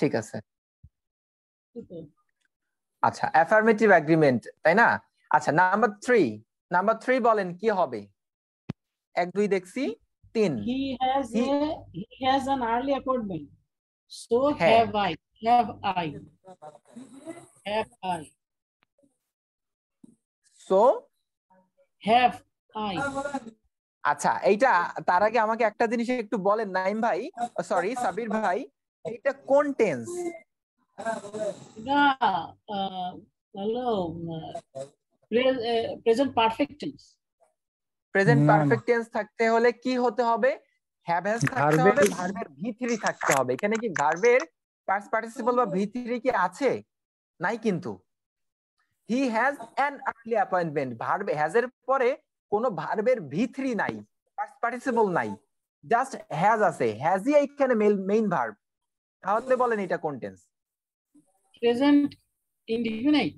ঠিক আছে আচ্ছা অ্যাফার্মেটিভ এগ্রিমেন্ট তাই না আচ্ছা নাম্বার 3 বলেন কি হবে 1 2 দেখছি 3 he has an early appointment so have I so have I আচ্ছা এইটা তার আগে আমাকে একটা জিনিস একটু বলেন নাইম ভাই সরি সাবির ভাই এটা কোন টেন্স না হ্যালো প্রেজেন্ট পারফেক্ট টেন্স থাকতে হলে কি হতে হবে হ্যাভ হ্যাজ থাকতে হবে ভার্বের v3 থাকতে হবে এখানে কি ভার্বের past participle বা v3 কি আছে নাই কিন্তু he has an early appointment verb has এর পরে কোনো ভার্বের v3 নাই past participle নাই জাস্ট has আছে has ই এখানে মেইন ভার্ব তাহলে বলেন এটা কোন টেন্স প্রেজেন্ট ইনডিফিনাইট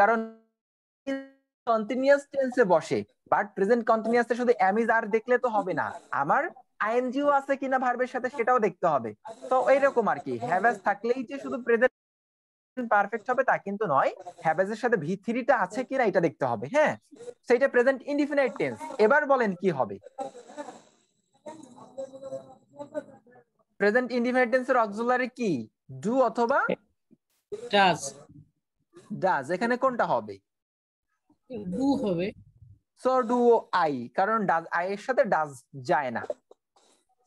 কারণ কন্টিনিউয়াস টেন্সে বসে বাট প্রেজেন্ট কন্টিনিউয়াসে শুধু am is are দেখলে তো হবে না আমার ing আছে কিনা ভার্বের সাথে সেটাও দেখতে হবে তো এইরকম আর কি have has থাকলেই যে শুধু প্রেজেন্ট পারফেক্ট হবে তা কিন্তু নয় have has এর সাথে v3 টা আছে কিনা এটা দেখতে হবে হ্যাঁ সেটা প্রেজেন্ট ইনডিফিনাইট টেন্স এবার বলেন কি হবে প্রেজেন্ট ইনডিফিনাইট টেন্সের অক্সিলারি কি do অথবা does এখানে কোনটা হবে do হবে so do I কারণ does I এর সাথে does যায় না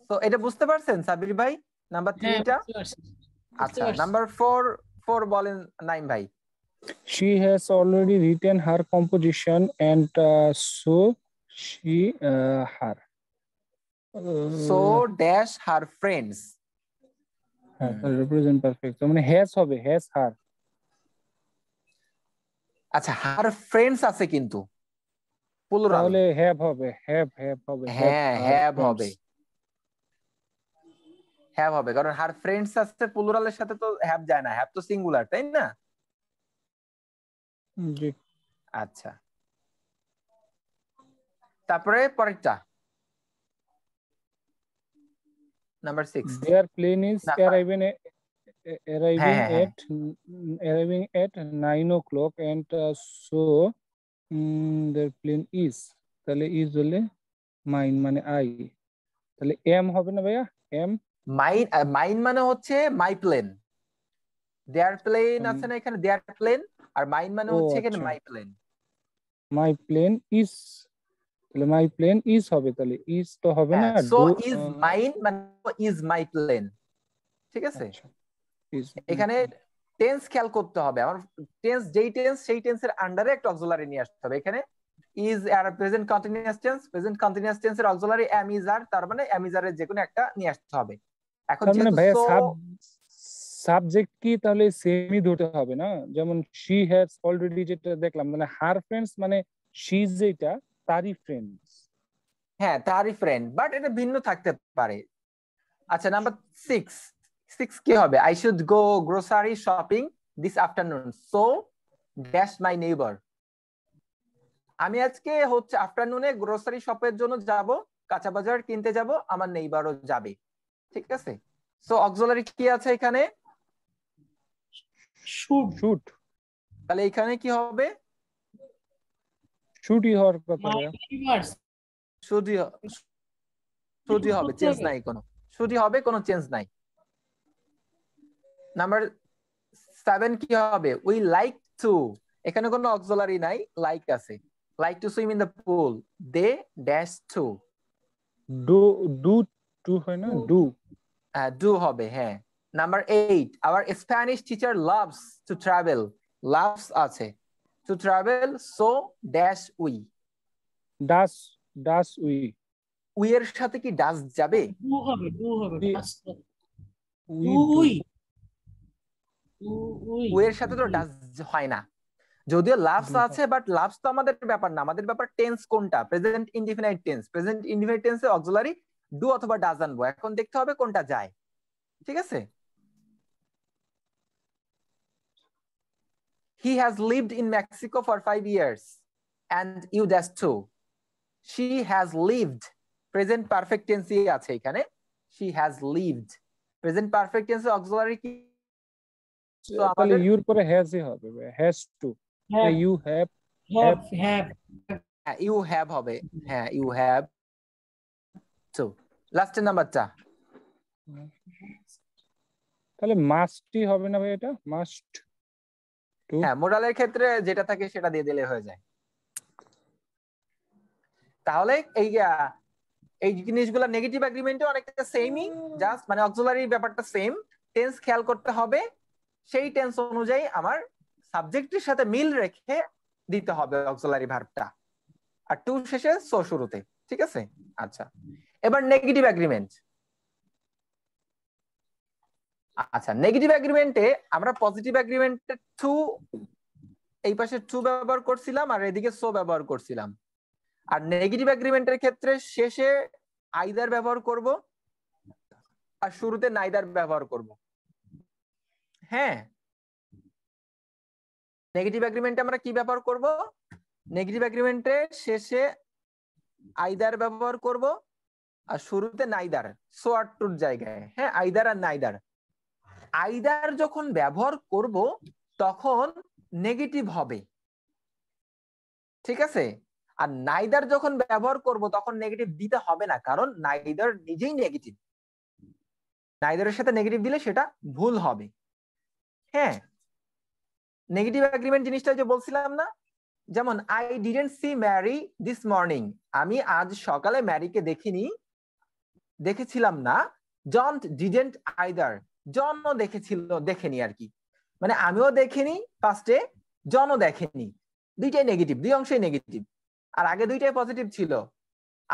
তো এটা বুঝতে পারছেন সাবির ভাই নাম্বার 3 টা আচ্ছা নাম্বার 4 বলেন নাইম ভাই she has already written her composition and so she her so dash her friends represent perfect মানে has হবে has her আচ্ছা her friends আছে কিন্তু plural তাহলে have হবে হ্যাঁ have হবে কারণ her friends আছে plural এর সাথে তো have যায় না have তো singular তাই না জি আচ্ছা তারপরে পরেরটা Number 6. Their plane is arriving at 9 o'clock, and so their plane is. Tale is only mine. Mane I. Tale am hobe na bhaiya am. Mine mane hoche my plane. Their plane ache na ekhane their plane, ar mine mane hoche ekhane my plane. My plane is. My plane is hobe tale is to hobe na so is mine মানে is my plane ঠিক আছে এখানে tense খেয়াল করতে হবে আমার tense যেই tense সেই টেন্সের আন্ডারে একটা অক্সিলারি নিয়ে আসতে হবে এখানে is আর প্রেজেন্ট কন্টিনিউয়াস টেন্সের অক্সিলারি am is are তার মানে am is are এর যে কোনো একটা নিয়ে আসতে হবে এখন মানে ভাই সাবজেক্ট কি তাহলে সেমই ধরতে হবে না যেমন she has already যেটা দেখলাম মানে her friends মানে she যেটা তারি ফ্রেন্ডস হ্যাঁ তারি ফ্রেন্ড বাট এটা ভিন্ন থাকতে পারে আচ্ছা নাম্বার 6 কি হবে I should go grocery shopping this afternoon so dash my neighbour আমি আজকে হচ্ছে আফটারনুনে গ্রোসারি শপের জন্য যাব কাঁচা বাজার কিনতে যাব আমার নেইবারও যাবে ঠিক আছে সো অক্সিলারি কি আছে এখানে শুড তাহলে এখানে কি হবে ছুটি হওয়ার কথা ছুটি হবে চেঞ্জ নাই কোনো ছুটি হবে কোনো চেঞ্জ নাই নাম্বার 7 কি হবে উই লাইক টু এখানে কোনো অক্সিলারি নাই লাইক আছে like to swim in the pool they dash to do to হয় না ডু হবে হ্যাঁ নাম্বার 8 আওয়ার Spanish teacher loves to travel loves আছে to travel so dash we dash we এর সাথে কি dash যাবে do হবে we এর সাথে তো dash হয় না যদিও লাভস আছে বাট লাভস তো আমাদের ব্যাপার না আমাদের ব্যাপার টেন্স কোনটা প্রেজেন্ট ইনডিফিনাইট টেন্সে অক্সিলারি do অথবা does আনবো এখন দেখতে হবে কোনটা যায় ঠিক আছে He has lived in Mexico for 5 years. and u dash 2. She has lived. Present perfect tense আছে এখানে, she has lived. Present perfect tense auxiliary কি? So তাহলে u এর পরে has ই হবে, has to. You have you have হবে, হ্যাঁ you have to. Last নাম্বারটা তাহলে must ই হবে না ভাই, এটা must to, হ্যাঁ মোডালের ক্ষেত্রে যেটা থাকে সেটা দিয়ে দিলে হয়ে যায়। তাহলে এই এই জিনিসগুলো নেগেটিভ এগ্রিমেন্টে অনেকটা সেমই, জাস্ট মানে অক্সিলারি ব্যাপারটা সেম, টেন্স খেয়াল করতে হবে, সেই টেন্স অনুযায়ী আমার সাবজেক্টের সাথে মিল রেখে দিতে হবে অক্সিলারি ভার্বটা, আর টু শেষে সো শুরুতে, ঠিক আছে। আচ্ছা এবার নেগেটিভ এগ্রিমেন্ট। আচ্ছা নেগেটিভ এগ্রিমেন্টে আমরা পজিটিভ এগ্রিমেন্টে টু, এই পাশে টু ব্যবহার করছিলাম আর এদিকে সো ব্যবহার করছিলাম, আর নেগেটিভ এগ্রিমেন্টের ক্ষেত্রে শেষে আইদার ব্যবহার করব আর শুরুতে নাইদার ব্যবহার করব। হ্যাঁ নেগেটিভ এগ্রিমেন্টে আমরা কি ব্যবহার করব? নেগেটিভ এগ্রিমেন্টে শেষে আইদার ব্যবহার করব আর শুরুতে নাইদার, সো আর টুর জায়গায়, হ্যাঁ আইদার আর নাইদার। আইদার যখন ব্যবহার করব তখন নেগেটিভ হবে, ঠিক আছে, আর নাইদার যখন ব্যবহার করব তখন নেগেটিভ দিতে হবে না, কারণ নাইদার নিজেই নেগেটিভ, নাইদারের সাথে নেগেটিভ দিলে সেটা ভুল হবে। হ্যাঁ নেগেটিভ এগ্রিমেন্ট জিনিসটা যে বলছিলাম না, যেমন I didn't see Mary this morning, আমি আজ সকালে ম্যারিকে দেখিনি, দেখেছিলাম না। ডন্ট ডিডন্ট আইদার, জনও দেখেছিল, দেখেনি আর কি, মানে আমিও দেখিনি ফার্স্টে, জনও দেখেনি, দুইটাই নেগেটিভ, দুই অংশই নেগেটিভ। আর আগে দুইটাই পজিটিভ ছিল,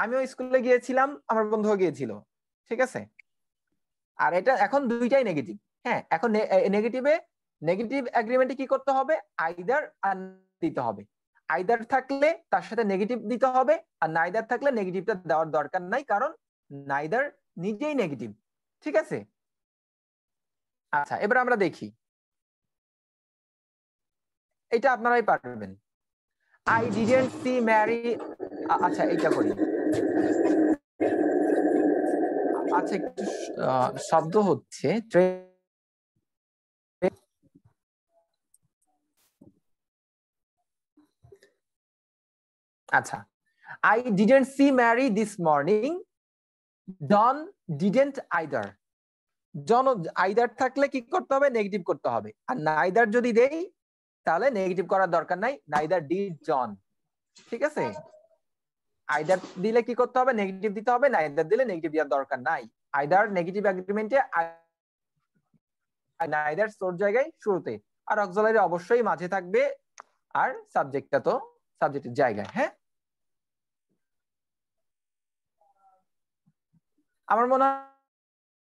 আমিও স্কুলে গিয়েছিলাম, আমার বন্ধুও গিয়েছিল, ঠিক আছে, আর এটা এখন দুইটাই নেগেটিভ। হ্যাঁ এখন নেগেটিভ এগ্রিমেন্টে কি করতে হবে? আইদার আর দিতে হবে, আইদার থাকলে তার সাথে নেগেটিভ দিতে হবে, আর নাইদার থাকলে নেগেটিভটা দেওয়ার দরকার নাই, কারণ নাইদার নিজেই নেগেটিভ, ঠিক আছে। আচ্ছা এবার আমরা দেখি, এটা আপনারাই পারবেন। I didn't see Mary. আচ্ছা এটা করি, আচ্ছা একটু শব্দ হচ্ছে, আচ্ছা I didn't see Mary this morning. Don didn't either. Don either থাকলে কি করতে হবে? নেগেটিভ করতে হবে, আর neither যদি দেই তাহলে নেগেটিভ করার দরকার নাই, নাইদার ডিড জন, ঠিক আছে। আইদার দিলে কি করতে হবে? নেগেটিভ দিতে হবে, নাইদার দিলে নেগেটিভ দেওয়ার দরকার নাই। আইদার নেগেটিভ এগ্রিমেন্টে নাইদার সর জায়গায় শুরুতে, আর অক্সিলারি অবশ্যই মাঝে থাকবে, আর সাবজেক্টটা তো সাবজেক্টের জায়গায়। হ্যাঁ আমার মনে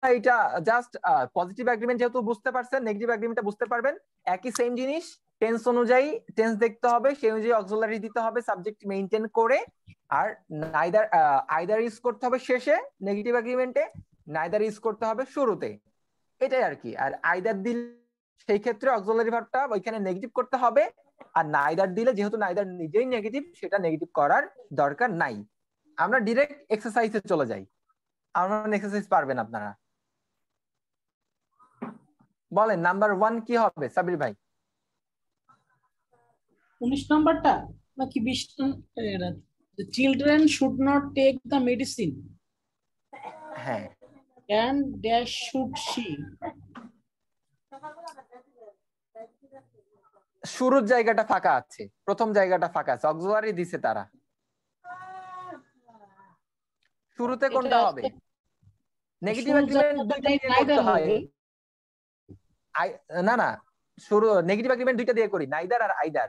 হয় এটা জাস্ট পজিটিভ এগ্রিমেন্ট যেহেতু বুঝতে পারছেন, নেগেটিভ এগ্রিমেন্টটা বুঝতে পারবেন, একই সেম জিনিস, টেন্স অনুযায়ী টেন্স দেখতে হবে, সেই অনুযায়ী অক্সিলারি দিতে হবে সাবজেক্ট মেইনটেইন করে, আর নাইদার আইদার ইউজ করতে হবে শেষে নেগেটিভ এগ্রিমেন্টে, নাইদার ইউজ করতে হবে শুরুতে, এটাই আর কি। আর আইদার দিলে সেই ক্ষেত্রে অক্সিলারি ভার্বটা ওইখানে নেগেটিভ করতে হবে, আর নাইদার দিলে যেহেতু নাইদার নিজেই নেগেটিভ, সেটা নেগেটিভ করার দরকার নাই। আমরা ডাইরেক্ট এক্সারসাইজে চলে যাই, আমরা এক্সারসাইজ পারবেন আপনারা। বলেন নাম্বার 1 কি হবে সাবির ভাই? 19 নাম্বারটা নাকি 20? The children should not take the medicine. হ্যাঁ and they should see, শুরুর জায়গাটা ফাঁকা আছে, প্রথম জায়গাটা ফাঁকা আছে, অক্সিলারি দিছে তারা, শুরুতে কোনটা হবে? নেগেটিভ এগ্রিমেন্ট দুইটা হবে, না না শুরু নেগেটিভ এগ্রিমেন্ট দুইটা দিয়ে করি, নাইদার আর আইদার,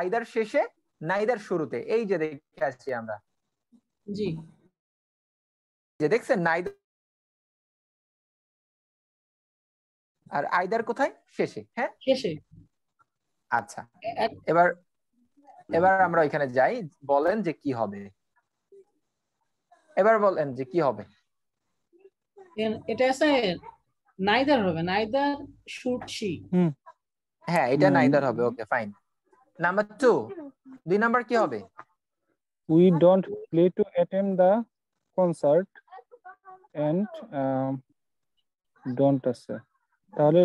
আইদার শেষে নাইদার শুরুতে, এই যে দেখে আসছি আমরা, জি যে দেখছেন নাইদার আর আইদার কোথায়? শেষে, হ্যাঁ শেষে। আচ্ছা এবার এবার আমরা ওইখানে যাই, বলেন যে কি হবে, এবার বলেন যে কি হবে। এটা আছে নাইদার হবে, নাইদার শুড সি, হ্যাঁ এটা নাইদার হবে, okay fine. Number 2 2 number ki hobe we don't play to attend the concert and don't আছে তাহলে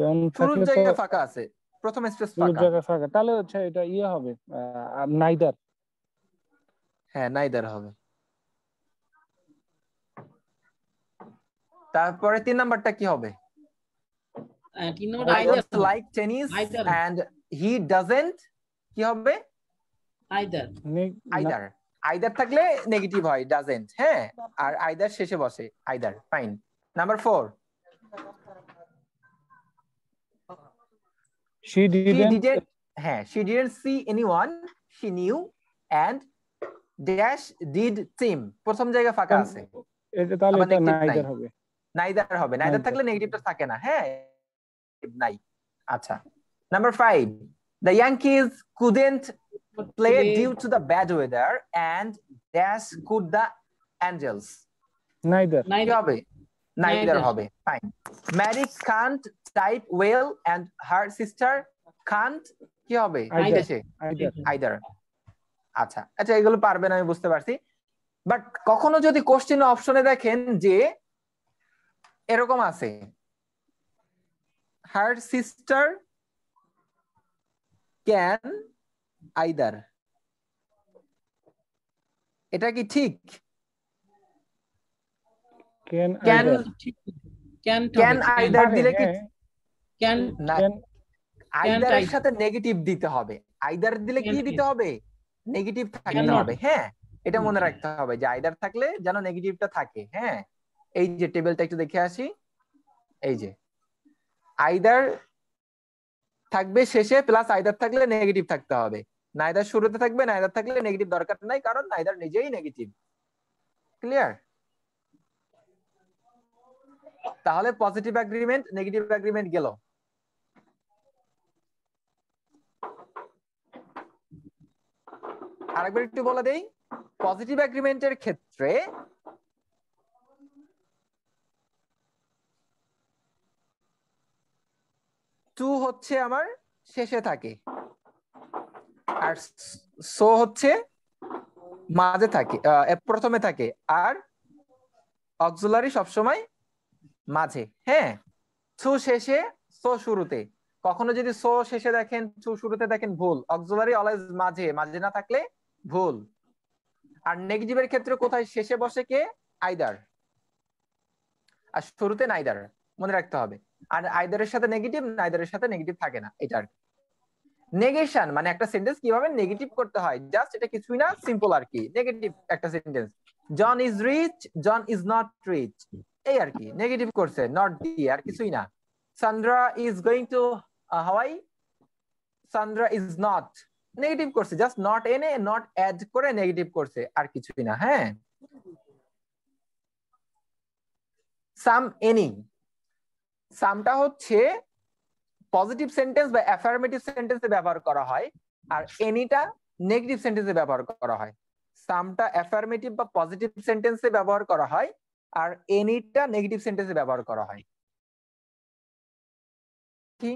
don't থাকে তো জায়গা ফাঁকা আছে প্রথম স্পেস ফাঁকা জায়গা ফাঁকা তাহলে আচ্ছা এটা ইয়া হবে neither হ্যাঁ neither হবে তারপরে 3 নাম্বারটা কি হবে 3 number either like tennis either. And he doesn't কি হবে either either either থাকলে নেগেটিভ হয় doesn't হ্যাঁ আর either শেষে বসে either fine number 4 she didn't হ্যাঁ she didn't see anyone she knew and dash did team প্রথম জায়গা ফাঁকা আছে এটা তাহলে এটা neither হবে neither হবে neither থাকলে নেগেটিভটা থাকে না হ্যাঁ নাই আচ্ছা number 5 the Yankees couldn't play due to the bad weather and dash could the Angels neither hobe fine Mary can't type well and her sister can't ki hobe either acha acha eigulo parben ami bujhte parchi but kokhono jodi question option e dekhen je erokom ache her sister can either এটা কি ঠিক can either দিলে কি can either এর সাথে negative দিতে হবে either দিলে কি দিতে হবে নেগেটিভ থাকতে হবে হ্যাঁ এটা মনে রাখতে হবে যে either থাকলে যেন নেগেটিভটা থাকে হ্যাঁ এই যে টেবিলটা একটু দেখে আসি এই যে either থাকবে শেষে প্লাস either থাকলে নেগেটিভ থাকতে হবে neither শুরুতে থাকবে neither থাকলে নেগেটিভ দরকার নাই কারণ neither নিজেই নেগেটিভ ক্লিয়ার তাহলে পজিটিভ এগ্রিমেন্ট নেগেটিভ এগ্রিমেন্ট গেল আরেকবার একটু বলে দেই পজিটিভ এগ্রিমেন্টের ক্ষেত্রে টু হচ্ছে আমার শেষে থাকে আর সো হচ্ছে মাঝে থাকে প্রথমে থাকে আর অক্সিলারি সব সময় মাঝে হ্যাঁ সো শেষে সো শুরুতে কখনো যদি সো শেষে দেখেন সো শুরুতে দেখেন ভুল অক্সিলারি অলওয়েজ মাঝে মাঝে না থাকলে ভুল আর নেগেটিভের ক্ষেত্রে কোথায় শেষে বসে কে আইদার আর শুরুতে নাইদার মনে রাখতে হবে আর আইদার এর সাথে নেগেটিভ নাইদার এর সাথে নেগেটিভ থাকে না এটা negation মানে একটা সেন্টেন্স কিভাবে নেগেটিভ করতে হয় জাস্ট এটা কিছুই না সিম্পল আর কি নেগেটিভ একটা sentence John is rich John is not rich এই আর কি নেগেটিভ করছে নট দিয়ে আর কিছুই না Sandra is going to Hawaii Sandra is not negative করছে জাস্ট নট এনে নট অ্যাড করে নেগেটিভ করছে আর কিছুই না হ্যাঁ সাম এনি সামটা হচ্ছে পজিটিভ সেন্টেন্স বা অ্যাফার্মেটিভ সেন্টেন্সে ব্যবহার করা হয় আর এনিটা নেগেটিভ সেন্টেন্সে ব্যবহার করা হয় সামটা অ্যাফার্মেটিভ বা পজিটিভ সেন্টেন্সে ব্যবহার করা হয় আর এনিটা নেগেটিভ সেন্টেন্সে ব্যবহার করা হয় কি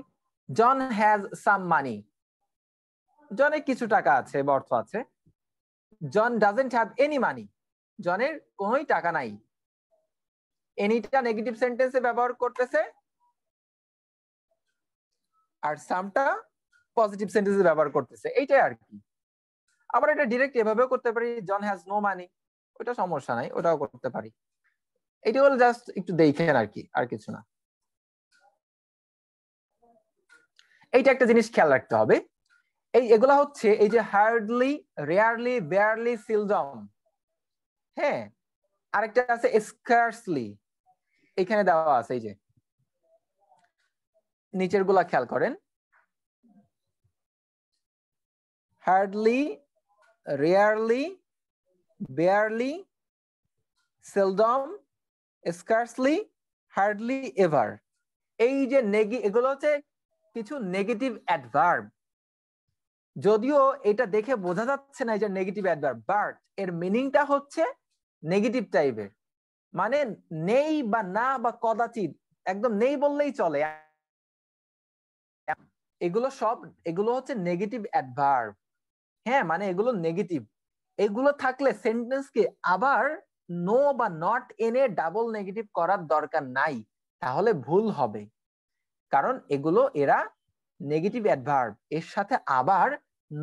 জন হ্যাজ সাম মানি জনের কিছু টাকা আছে অর্থ আছে John doesn't have any money জনের কোনোই টাকা নাই এনিটা নেগেটিভ সেন্টেন্সে ব্যবহার করতেছে আর সামটা পজিটিভ সেন্টেন্সে ব্যবহার করতেছে এইটাই আর কি আবার এটা ডাইরেক্ট এভাবেও করতে পারি জন হ্যাজ নো মানি ওটা সমস্যা নাই ওটাও করতে পারি এটা হল জাস্ট একটু দেখেন আর কি আর কিছু না এইটা একটা জিনিস খেয়াল রাখতে হবে এই এগুলা হচ্ছে এই যে হার্ডলি রেয়ারলি বেয়ারলি সিলডম হ্যাঁ আরেকটা আছে স্কার্সলি এখানে দেওয়া আছে এই যে নিচের গুলা খেয়াল করেন hardly rarely barely seldom scarcely hardly ever এই যে এগুলো হচ্ছে কিছু নেগেটিভ অ্যাডভার্ব যদিও এটা দেখে বোঝা যাচ্ছে না এটা নেগেটিভ অ্যাডভার্ব বাট এর মিনিংটা হচ্ছে নেগেটিভ টাইপের মানে নেই বা না বা কদাচিৎ একদম নেই বললেই চলে এগুলো সব এগুলো হচ্ছে নেগেটিভ অ্যাডভার্ব। হ্যাঁ, মানে এগুলো নেগেটিভ, এগুলো থাকলে সেন্টেন্সকে আবার নো বা নট এনে ডাবল নেগেটিভ করার দরকার নাই, তাহলে ভুল হবে। কারণ এগুলো এরা নেগেটিভ অ্যাডভার্ব, এর সাথে আবার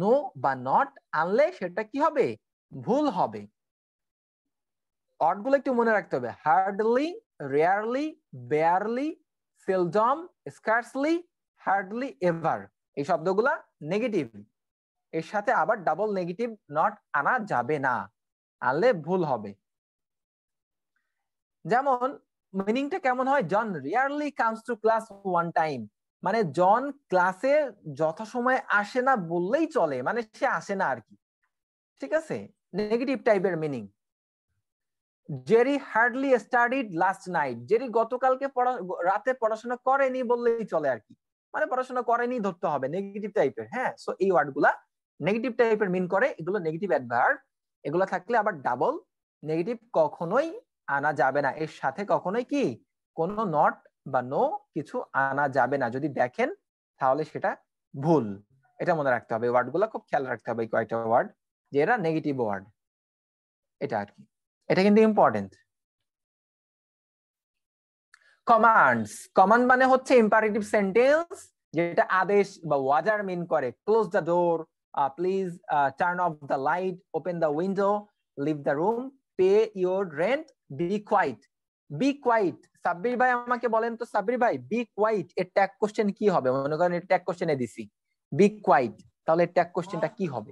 নো বা নট আনলে সেটা কি হবে? ভুল হবে। অর্ডগুলো একটু মনে রাখতে হবে, hardly, rarely, barely, seldom, scarcely, hardly ever, এই শব্দগুলা নেগেটিভ, এর সাথে আবার ডাবল নেগেটিভ নট আনা যাবে না, আনলে ভুল হবে। যেমন মিনিংটা কেমন হয়, John rarely comes to class one time, মানে জন ক্লাসে যথাসময়ে আসে না বললেই চলে, মানে সে আসে না আর কি, ঠিক আছে, নেগেটিভ টাইপের meaning. Jerry hardly studied last night, Jerry গতকালকে রাতে পড়াশোনা করেনি বললেই চলে আর কি, মানে পড়াশোনা করেনি ধরতে হবে, নেগেটিভ টাইপের। হ্যাঁ, সো এই ওয়ার্ডগুলা নেগেটিভ টাইপের মিন করে, এগুলো নেগেটিভ অ্যাডভার্ব, এগুলো থাকলে আবার ডাবল নেগেটিভ কখনোই আনা যাবে না, এর সাথে কখনোই কি কোনো নট বা নো কিছু আনা যাবে না। যদি দেখেন তাহলে সেটা ভুল, এটা মনে রাখতে হবে। ওয়ার্ডগুলো খুব খেয়াল রাখতে হবে, কয়েকটা ওয়ার্ড যে এরা নেগেটিভ ওয়ার্ড, এটা আর কি, এটা কিন্তু ইম্পর্টেন্ট। কমান্ডস, কমান্ড মানে হচ্ছে ইম্পারেটিভ সেন্টেন্স যেটা আদেশ বা ওয়ার্ডার মিন করে। Close the door, please turn off the light, open the window, leave the room, pay your rent, be quiet. Be quiet, Sabbir ভাই আমাকে বলেন তো, সাব্বির ভাই বি কোয়াইট এর ট্যাগ কোশ্চেন কি হবে? মনে করেন এর ট্যাগ কোশ্চেনে দিছি বি কোয়াইট, তাহলে এর ট্যাগ কোশ্চেনটা কি হবে?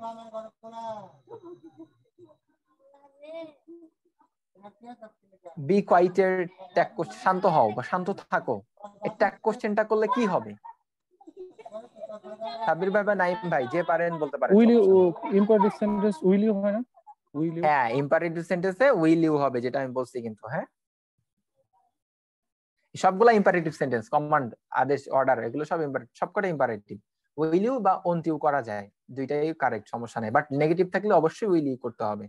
বি কোয়াইট এর ট্যাগ কোশ্চেন শান্ত হও বা শান্ত থাকো, এর ট্যাগ কোশ্চেনটা করলে কি হবে? সাব্বির ভাই বা নাইম ভাই যে পারেন বলতে পারেন। Will you, imperative sentence will you হয় না? উইল ইউ, হ্যাঁ ইম্পারেটিভ সেন্টেন্সে উইল ইউ হবে, যেটা আমি বলছি কিন্তু। হ্যাঁ, সবগুলা ইম্পারেটিভ সেন্টেন্স, কমান্ড, আদেশ, অর্ডার, এগুলো সব ইম্পারেটিভ, সবকটা ইম্পারেটিভ। উইল ইউ বা ওন্ট ইউ করা যায়, দুইটাই কারেক্ট, সমস্যা নেই, বাট নেগেটিভ থাকলে অবশ্যই উইল ইউ করতে হবে।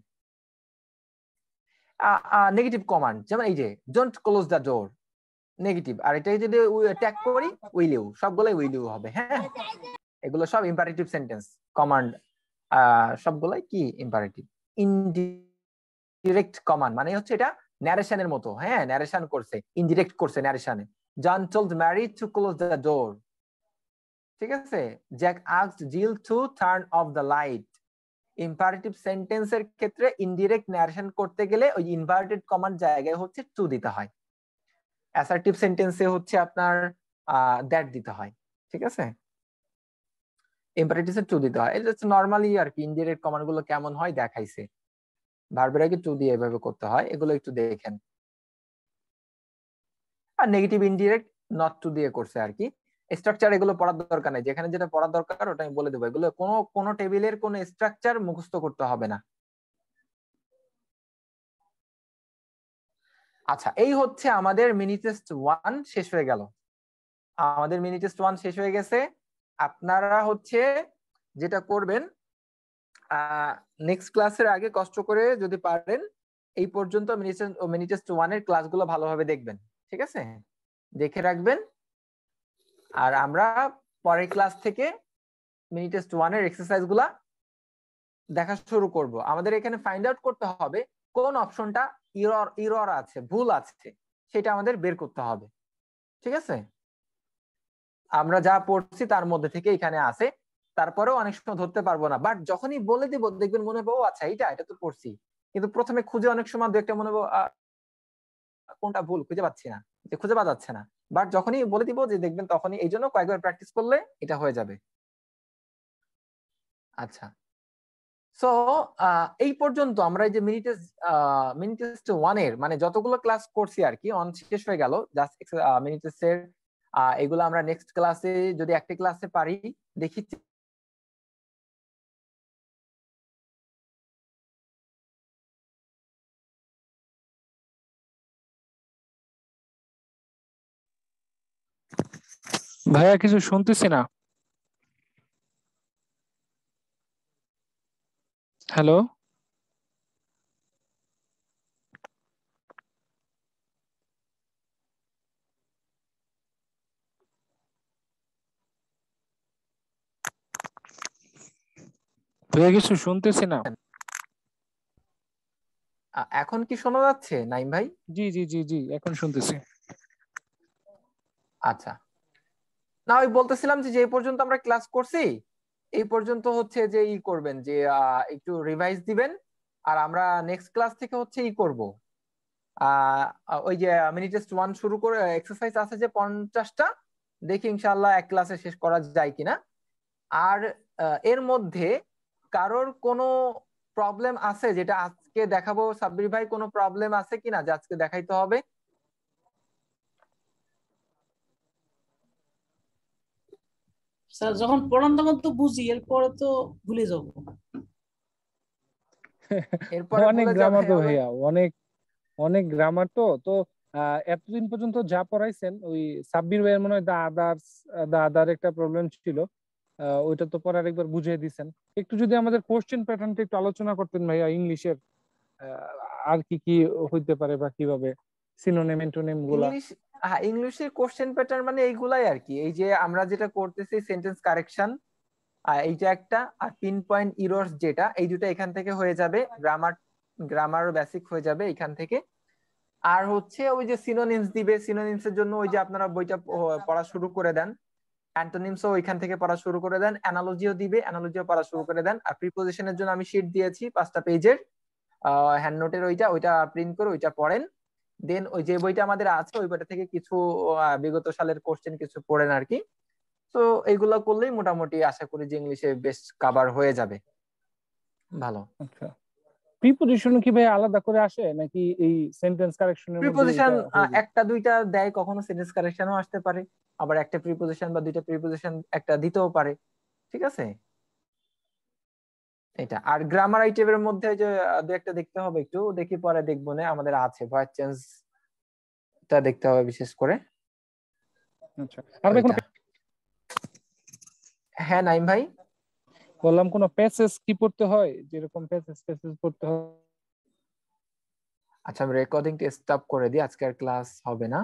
নেগেটিভ কমান্ড যেমন এই যে don't close the door, negative, আর এটাই যদি ট্যাগ করি উইল ইউ, সবগুলাই উইল ইউ হবে। হ্যাঁ, এগুলো সব ইম্পারেটিভ সেন্টেন্স, কমান্ড সবগুলাই কি ইম্পারেটিভ। ইনডিরেক্ট কমান্ড মানে হচ্ছে এটা ন্যারেশনের মতো। হ্যাঁ, ন্যারেশন করছে, ইনডিরেক্ট করছে ন্যারেশনে। John told Mary to close the door, ঠিক আছে। Jack asked Jill to turn off the light. Imperative সেন্টেন্সের ক্ষেত্রে ইনডিরেক্ট ন্যারেশন করতে গেলে ওই ইনভার্টেড কমান্ড জায়গায় হচ্ছে টু দিতে হয়, অ্যাসার্টিভ সেন্টেন্সে হচ্ছে আপনার দ্যাট দিতে হয়, ঠিক আছে, ইম্পারেটিভে টু দিতে হয়। এটা নরমালি আর কি, ইনডিরেক্ট কমান্ড গুলো কেমন হয় দেখাইছে, ভার্বের আগে টু দিয়ে এভাবে করতে হয়, এগুলো একটু দেখেন। আর নেগেটিভ ইনডিরেক্ট নট টু দিয়ে করছে আর কি। স্ট্রাকচার এগুলো পড়ার দরকার নাই, যেখানে যেটা পড়ার দরকার ওটা আমি বলে দেবো, এগুলো কোনো টেবিলের কোনো স্ট্রাকচার মুখস্থ করতে হবে না। আচ্ছা, এই হচ্ছে আমাদের মিনি টেস্ট 1 শেষ হয়ে গেল, আমাদের মিনি টেস্ট 1 শেষ হয়ে গেছে। আপনারা হচ্ছে যেটা করবেন, নেক্সট ক্লাসের আগে কষ্ট করে যদি পারেন এই পর্যন্ত মিনি টেস্ট 1 এর ক্লাসগুলো ভালোভাবে দেখবেন, ঠিক আছে, দেখে রাখবেন। আর আমরা পরের ক্লাস থেকে মিনি টেস্ট 1 এর এক্সারসাইজগুলা দেখা শুরু করব। আমাদের এখানে ফাইন্ড আউট করতে হবে কোন অপশনটা ইরর আছে, ভুল আছে, সেটা আমাদের বের করতে হবে, ঠিক আছে। আমরা যা পড়ছি তার মধ্যে থেকে এখানে আছে, তারপরেও অনেক সময় ধরতে পারবো না, বাট যখনই বলে দিব দেখবেন মনে হবে ও আচ্ছা এটা এটা তো পড়ছি, কিন্তু প্রথমে খুঁজে অনেক সময় দু একটা মনে হবে কোনটা ভুল খুঁজে পাচ্ছি না, খুঁজে পাওয়া যাচ্ছে না, বাট যখনই বলে দিব যে দেখবেন তখনই, এই জন্য কয়েকবার প্র্যাকটিস করলে এটা হয়ে যাবে। আচ্ছা, সো এই পর্যন্ত আমরা এই যে মিনি টেস্ট 1 এর মানে যতগুলো ক্লাস করছি আর কি অন শেষ হয়ে গেল, জাস্ট মিনি টেস্টের এগুলো আমরা নেক্সট ক্লাসে যদি একটা ক্লাসে পারি দেখি, ভাইয়া কিছু শুনতেছি না। হ্যালো, তুই কিছু শুনতেছ না? এখন কি শোনা যাচ্ছে নাইম ভাই? জি জি জি জি এখন শুনতেছি। আচ্ছা, না ওই বলতেছিলাম যে এই পর্যন্ত আমরা ক্লাস করছি, এই পর্যন্ত হচ্ছে যে ই করবেন, যে একটু রিভাইজ দিবেন, আর আমরা নেক্সট ক্লাস থেকে হচ্ছে ই করব, ওই যে মিনি টেস্ট 1 শুরু করে এক্সারসাইজ আছে যে 50টা, দেখি ইনশাআল্লাহ এক ক্লাসে শেষ করা যায় কিনা। আর এর মধ্যে কারোর কোনো প্রবলেম আছে যেটা আজকে দেখাবো? সাব্বির ভাই কোনো প্রবলেম আছে কিনা যে আজকে দেখাইতে হবে? স্যার যখন পড়ানতম তো বুঝি, এরপর তো ভুলে যাব, এরপর অনেক গ্রামার তো ভাইয়া, অনেক অনেক গ্রামার তো তো এতদিন পর্যন্ত যা পড়াইছেন ওই সাব্বির ভাইয়ের মনে হয় দা আদার একটা প্রবলেম ছিল, ওইটা তো পরে আরেকবার বুঝিয়ে দিবেন। একটু যদি আমাদের কোশ্চেন প্যাটার্নটা একটু আলোচনা করতেন ভাইয়া, ইংলিশের আর কি কি হইতে পারে বা কিভাবে সিনোনিম এন্টোনিমগুলো। হ্যাঁ, ইংলিশের কোশ্চেন প্যাটার্ন মানে এইগুলাই আর কি, এই যে আমরা যেটা করতেছি সেন্টেন্স কারেকশন, এইটা একটা, আর পিন পয়েন্ট এরর্স যেটা, এই দুটো এখান থেকে হয়ে যাবে, গ্রামারও বেসিক হয়ে যাবে এখান থেকে। আর হচ্ছে ওই যে সিনোনিমস দিবে, সিনোনিমস এর জন্য ওই যে আপনারা বইটা পড়া শুরু করে দেন, অ্যান্টোনিমসও ওইখান থেকে পড়া শুরু করে দেন, অ্যানালজিও দিবে, অ্যানালজিও পড়া শুরু করে দেন। আর প্রিপোজিশনের জন্য আমি শীট দিয়েছি 5টা পেজের হ্যান্ড নোটের, ওইটা প্রিন্ট করে ওইটা পড়েন। দেন ওই যে বইটা আমাদের আছে ওই বইটা থেকে কিছু বিগত সালের কোশ্চেন কিছু পড়েন আর কি। তো এইগুলো করলেই মোটামুটি আশা করি যে ইংলিশে বেশ কভার হয়ে যাবে ভালো। আচ্ছা, প্রিপোজিশন কি ভাই আলাদা করে আসে নাকি এই সেন্টেন্স কারেকশনের মধ্যে? প্রিপোজিশন একটা দুইটা দেয়, কখনো সেন্টেন্স কারেকশনও আসতে পারে, আবার একটা প্রিপোজিশন বা দুইটা প্রিপোজিশন একটা দিতেও পারে, ঠিক আছে এটা। আর গ্রামার আইটেমের মধ্যে যে দুই একটা দেখতে হবে, একটু দেখি পরে দেখব না, আমাদের আছে ভয়েস চেঞ্জটা দেখতে হবে বিশেষ করে। আচ্ছা, আর দেখুন, হ্যাঁ নাইম ভাই বললাম কোন প্যাসেজ কি পড়তে হয়, যেরকম প্যাসেজ পড়তে হয়। আচ্ছা, আমি রেকর্ডিংটা স্টপ করে দিই, আজকে আর ক্লাস হবে না।